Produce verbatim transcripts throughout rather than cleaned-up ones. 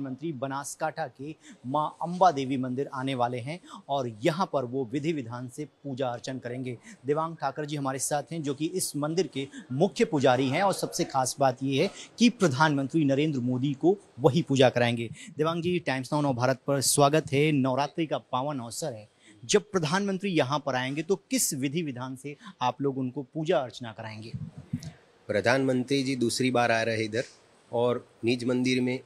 मंत्री बनासकाठा के मां अंबा देवी मंदिर आने वाले हैं और यहां पर वो विधि विधान से पूजा अर्चन करेंगे। देवांग ठाकर जी हमारे साथ हैं जो कि इस मंदिर के मुख्य पुजारी हैं और सबसे खास बात ये है कि प्रधानमंत्री नरेंद्र मोदी को वही पूजा कराएंगे। देवांग जी, टाइम्स नाउ नव भारत पर स्वागत है। नवरात्रि का पावन अवसर है, जब प्रधानमंत्री यहाँ पर आएंगे तो किस विधि विधान से आप लोग उनको पूजा अर्चना कराएंगे? प्रधानमंत्री जी दूसरी बार आ रहे इधर और निज मंदिर में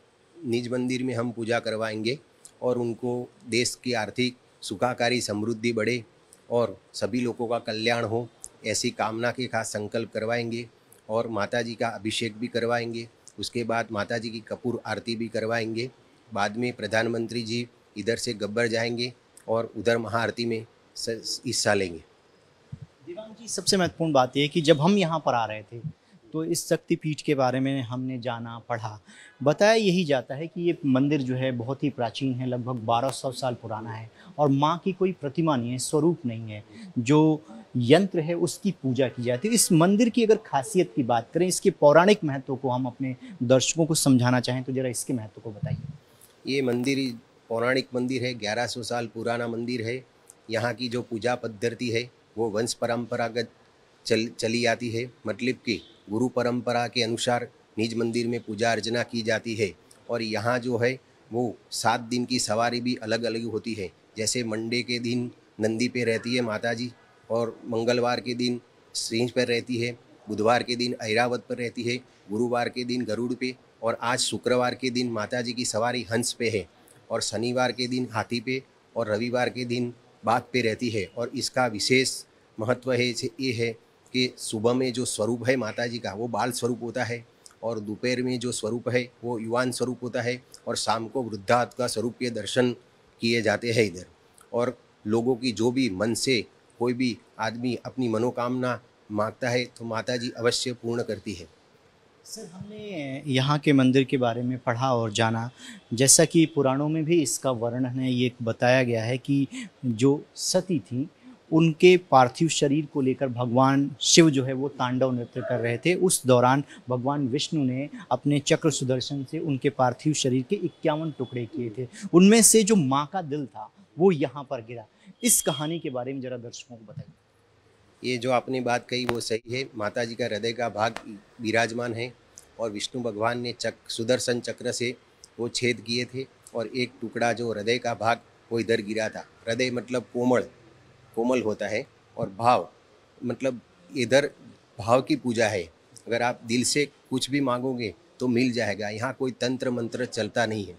निज मंदिर में हम पूजा करवाएंगे और उनको देश की आर्थिक सुखाकारी समृद्धि बढ़े और सभी लोगों का कल्याण हो, ऐसी कामना के खास संकल्प करवाएंगे और माता जी का अभिषेक भी करवाएंगे। उसके बाद माता जी की कपूर आरती भी करवाएंगे। बाद में प्रधानमंत्री जी इधर से गब्बर जाएंगे और उधर महाआरती में हिस्सा लेंगे। देवांग जी, सबसे महत्वपूर्ण बात यह है कि जब हम यहाँ पर आ रहे थे तो इस शक्ति पीठ के बारे में हमने जाना पढ़ा, बताया यही जाता है कि ये मंदिर जो है बहुत ही प्राचीन है, लगभग बारह सौ साल पुराना है और माँ की कोई प्रतिमा नहीं है, स्वरूप नहीं है। जो यंत्र है उसकी पूजा की जाती है। इस मंदिर की अगर खासियत की बात करें, इसके पौराणिक महत्व को हम अपने दर्शकों को समझाना चाहें तो ज़रा इसके महत्व को बताइए। ये मंदिर पौराणिक मंदिर है, ग्यारह सौ साल पुराना मंदिर है। यहाँ की जो पूजा पद्धति है वो वंश परम्परागत चल चली आती है, मतलब कि गुरु परंपरा के अनुसार निज मंदिर में पूजा अर्चना की जाती है। और यहाँ जो है वो सात दिन की सवारी भी अलग अलग होती है। जैसे मंडे के दिन नंदी पे रहती है माता जी और मंगलवार के दिन सिंह पर रहती है, बुधवार के दिन ऐरावत पर रहती है, गुरुवार के दिन गरुड़ पे और आज शुक्रवार के दिन माता जी की सवारी हंस पे है और शनिवार के दिन हाथी पे और रविवार के दिन बाघ पे रहती है। और इसका विशेष महत्व है ये है कि सुबह में जो स्वरूप है माता जी का वो बाल स्वरूप होता है और दोपहर में जो स्वरूप है वो युवान स्वरूप होता है और शाम को वृद्धात का स्वरूप के दर्शन किए जाते हैं इधर। और लोगों की जो भी मन से कोई भी आदमी अपनी मनोकामना मांगता है तो माता जी अवश्य पूर्ण करती है। सर, हमने यहाँ के मंदिर के बारे में पढ़ा और जाना, जैसा कि पुराणों में भी इसका वर्णन है, ये बताया गया है कि जो सती थी उनके पार्थिव शरीर को लेकर भगवान शिव जो है वो तांडव नृत्य कर रहे थे। उस दौरान भगवान विष्णु ने अपने चक्र सुदर्शन से उनके पार्थिव शरीर के इक्यावन टुकड़े किए थे, उनमें से जो माँ का दिल था वो यहाँ पर गिरा। इस कहानी के बारे में ज़रा दर्शकों को बताइए। ये जो आपने बात कही वो सही है, माता जी का हृदय का भाग विराजमान है और विष्णु भगवान ने चक्र सुदर्शन चक्र से वो छेद किए थे और एक टुकड़ा जो हृदय का भाग वो इधर गिरा था। हृदय मतलब कोमल कोमल होता है और भाव मतलब इधर भाव की पूजा है। अगर आप दिल से कुछ भी मांगोगे तो मिल जाएगा, यहाँ कोई तंत्र मंत्र चलता नहीं है।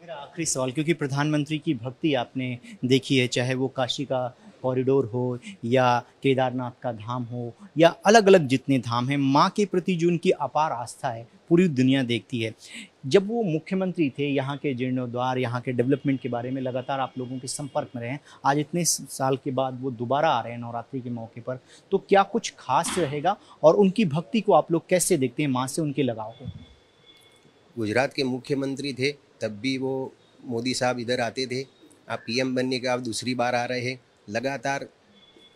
मेरा आखिरी सवाल, क्योंकि प्रधानमंत्री की भक्ति आपने देखी है, चाहे वो काशी का कॉरिडोर हो या केदारनाथ का धाम हो या अलग अलग जितने धाम हैं, माँ के प्रति जो उनकी अपार आस्था है पूरी दुनिया देखती है। जब वो मुख्यमंत्री थे, यहाँ के जीर्णोद्वार, यहाँ के डेवलपमेंट के बारे में लगातार आप लोगों के संपर्क में रहे हैं, आज इतने साल के बाद वो दोबारा आ रहे हैं नवरात्रि के मौके पर, तो क्या कुछ खास रहेगा और उनकी भक्ति को आप लोग कैसे देखते हैं, माँ से उनके लगाव को? गुजरात के मुख्यमंत्री थे तब भी वो मोदी साहब इधर आते थे, आप पी एम बनने के आप दूसरी बार आ रहे हैं। लगातार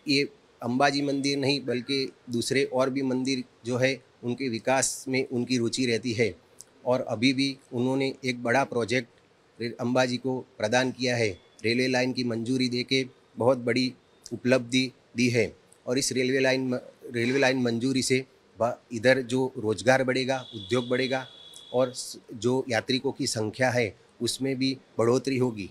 ये अंबाजी मंदिर नहीं बल्कि दूसरे और भी मंदिर जो है उनके विकास में उनकी रुचि रहती है और अभी भी उन्होंने एक बड़ा प्रोजेक्ट अंबाजी को प्रदान किया है, रेलवे लाइन की मंजूरी देके बहुत बड़ी उपलब्धि दी है। और इस रेलवे लाइन रेलवे लाइन मंजूरी से इधर जो रोजगार बढ़ेगा, उद्योग बढ़ेगा और जो यात्रिकों की संख्या है उसमें भी बढ़ोतरी होगी।